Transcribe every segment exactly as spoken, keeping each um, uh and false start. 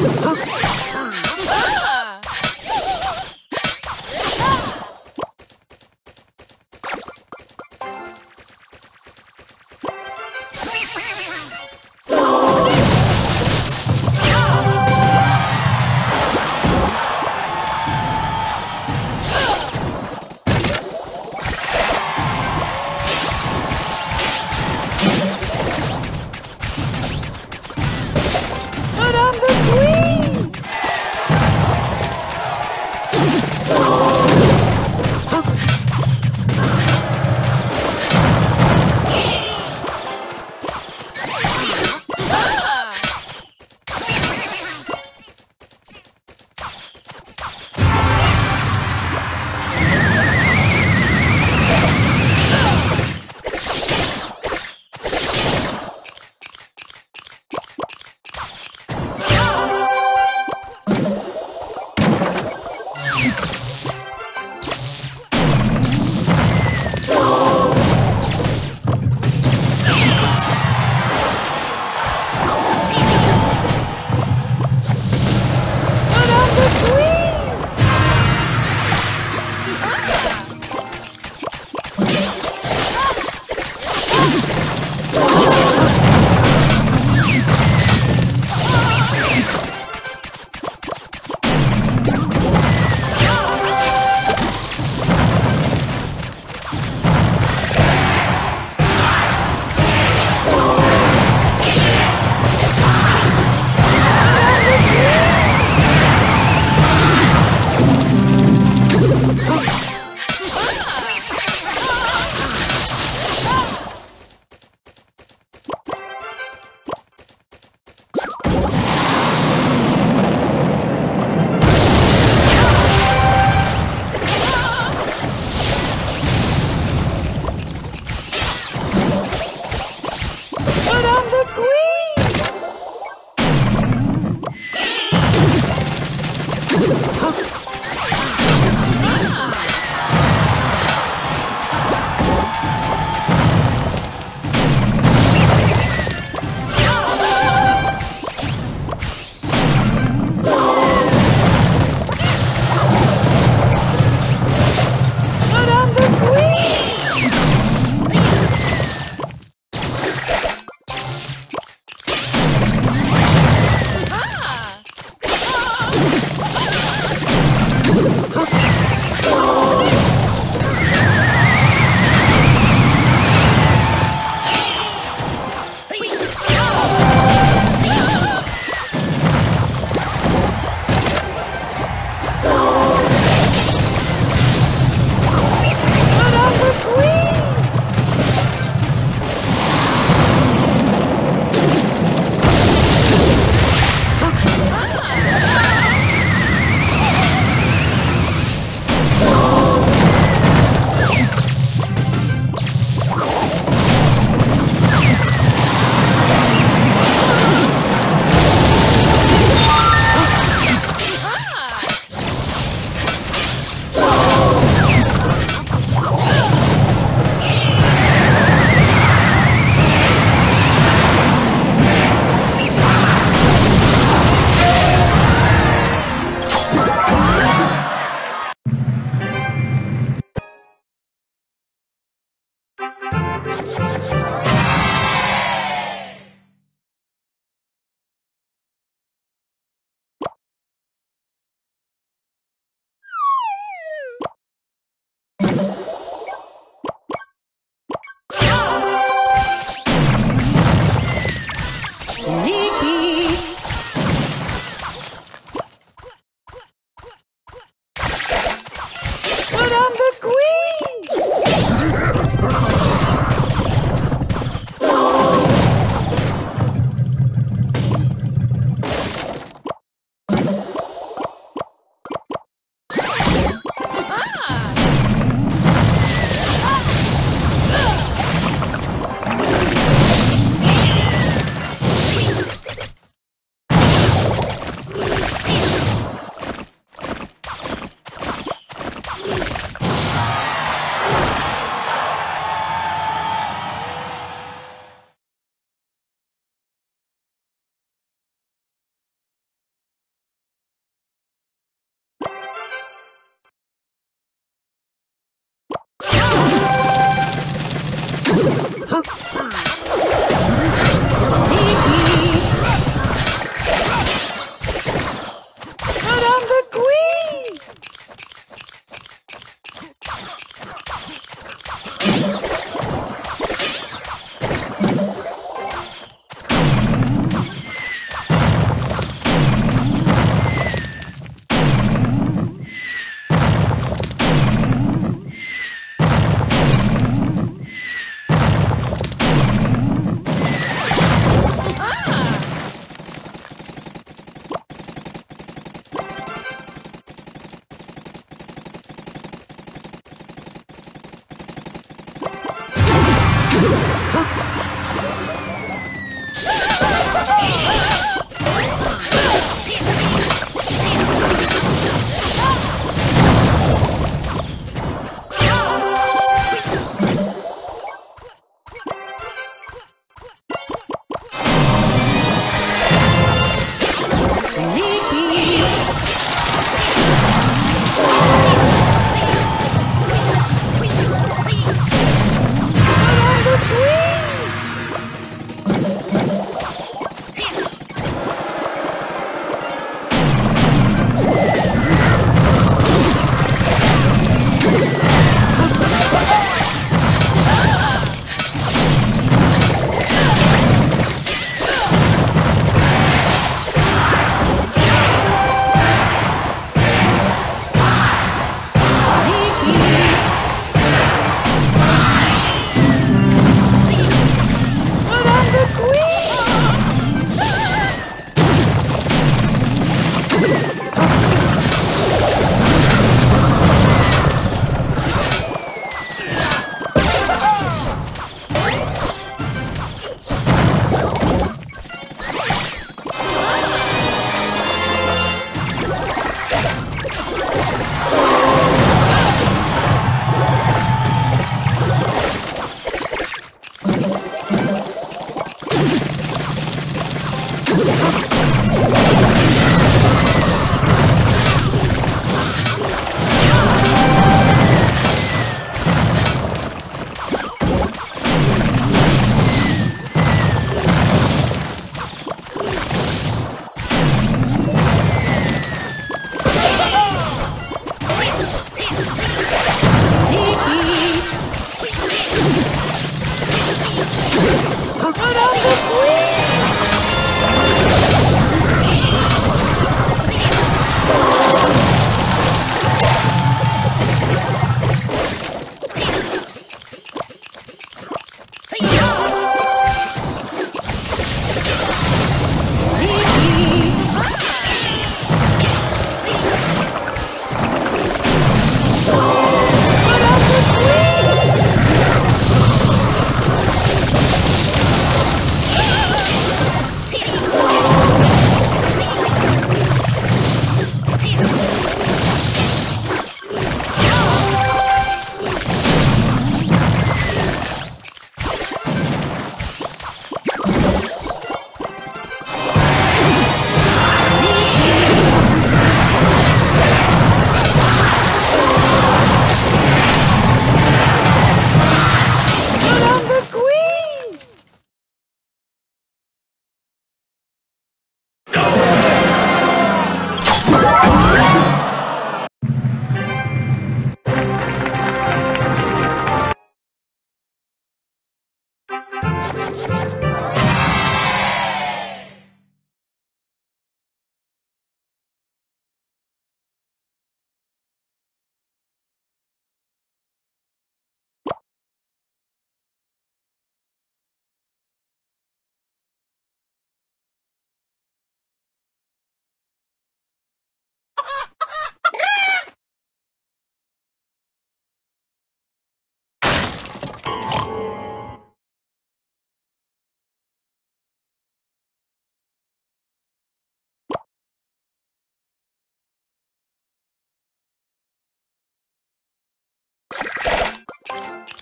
But I'm the queen!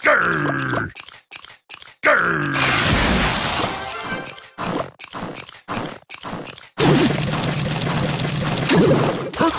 Grrr! Grrr! Huh?